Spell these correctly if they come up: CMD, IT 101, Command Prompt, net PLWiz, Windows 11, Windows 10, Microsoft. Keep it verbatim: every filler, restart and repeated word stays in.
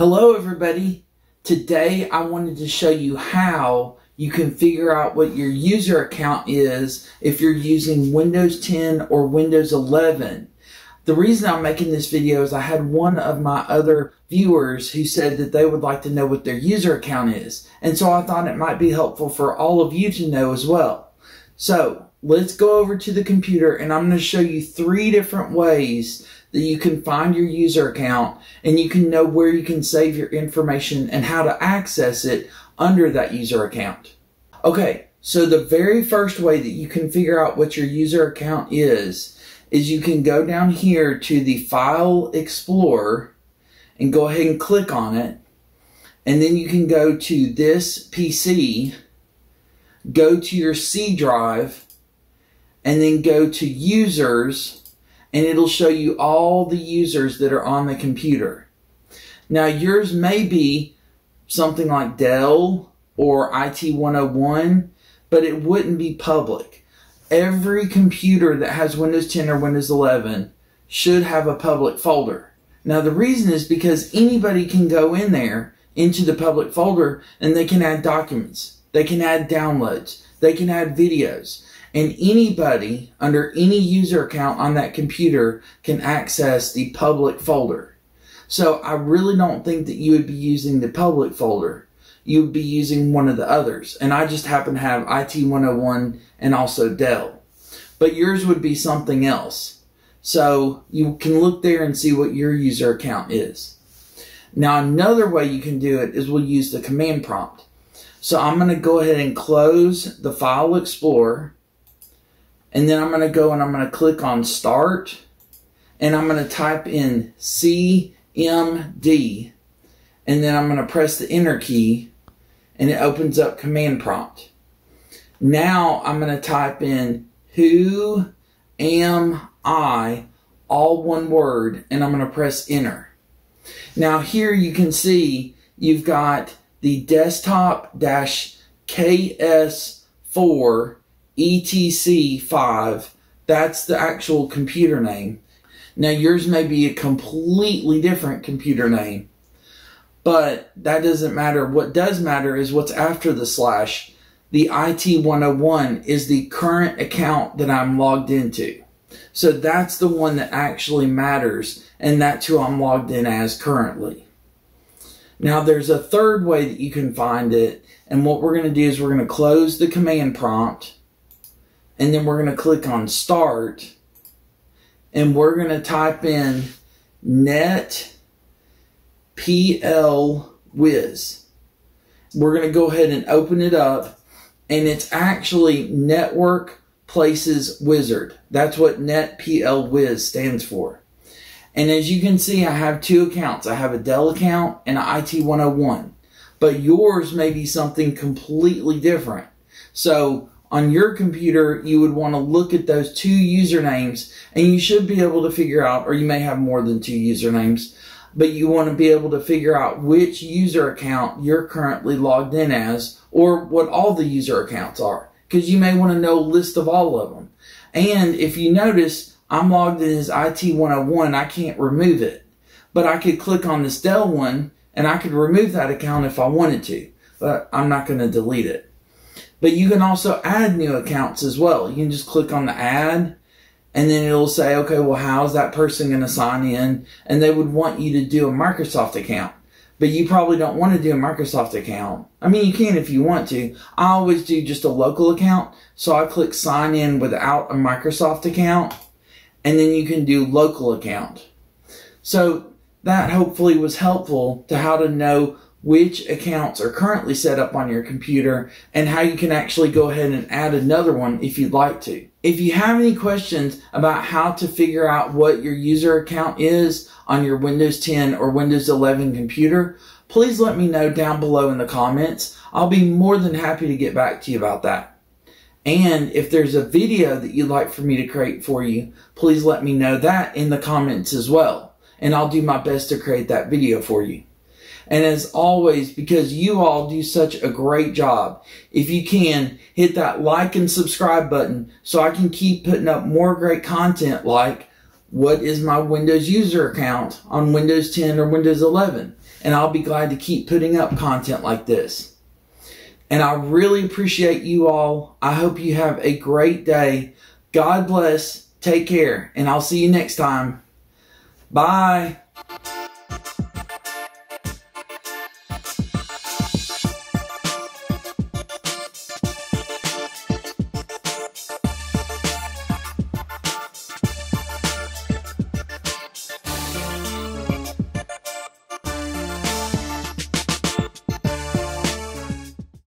Hello everybody. Today I wanted to show you how you can figure out what your user account is if you're using Windows ten or Windows eleven. The reason I'm making this video is I had one of my other viewers who said that they would like to know what their user account is. And so I thought it might be helpful for all of you to know as well. So let's go over to the computer and I'm going to show you three different ways that you can find your user account and you can know where you can save your information and how to access it under that user account. Okay, so the very first way that you can figure out what your user account is, is you can go down here to the File Explorer and go ahead and click on it. And then you can go to This P C, go to your C drive, and then go to Users, and it'll show you all the users that are on the computer. Now yours may be something like Dell or I T one oh one, but it wouldn't be public. Every computer that has Windows ten or Windows eleven should have a public folder. Now the reason is because anybody can go in there into the public folder and they can add documents, they can add downloads, they can add videos. And anybody under any user account on that computer can access the public folder. So I really don't think that you would be using the public folder. You would be using one of the others. And I just happen to have I T one oh one and also Dell. But yours would be something else. So you can look there and see what your user account is. Now another way you can do it is we'll use the command prompt. So I'm going to go ahead and close the File Explorer. And then I'm going to go and I'm going to click on Start and I'm going to type in C M D and then I'm going to press the Enter key and it opens up Command Prompt. Now I'm going to type in who am I, all one word, and I'm going to press Enter. Now here you can see you've got the desktop dash K S four E T C five, that's the actual computer name. Now yours may be a completely different computer name, but that doesn't matter. What does matter is what's after the slash. The I T one oh one is the current account that I'm logged into. So that's the one that actually matters, and that's who I'm logged in as currently. Now there's a third way that you can find it, and what we're going to do is we're going to close the command prompt. And then we're going to click on Start and we're going to type in net P L Wiz. We're going to go ahead and open it up and it's actually Network Places Wizard. That's what net P L Wiz stands for. And as you can see, I have two accounts. I have a Dell account and an I T one oh one, but yours may be something completely different. So on your computer, you would want to look at those two usernames and you should be able to figure out, or you may have more than two usernames, but you want to be able to figure out which user account you're currently logged in as, or what all the user accounts are, because you may want to know a list of all of them. And if you notice, I'm logged in as I T one oh one, I can't remove it, but I could click on this Dell one and I could remove that account if I wanted to, but I'm not going to delete it. But you can also add new accounts as well. You can just click on the add and then it'll say, okay, well, how's that person going to sign in? And they would want you to do a Microsoft account, but you probably don't want to do a Microsoft account. I mean, you can if you want to. I always do just a local account. So I click sign in without a Microsoft account and then you can do local account. So that hopefully was helpful to how to know which accounts are currently set up on your computer and how you can actually go ahead and add another one if you'd like to. If you have any questions about how to figure out what your user account is on your Windows ten or Windows eleven computer, please let me know down below in the comments. I'll be more than happy to get back to you about that. And if there's a video that you'd like for me to create for you, please let me know that in the comments as well. And I'll do my best to create that video for you. And as always, because you all do such a great job, if you can, hit that like and subscribe button so I can keep putting up more great content like what is my Windows user account on Windows ten or Windows eleven. and I'll be glad to keep putting up content like this. And I really appreciate you all. I hope you have a great day. God bless. Take care, and I'll see you next time. Bye.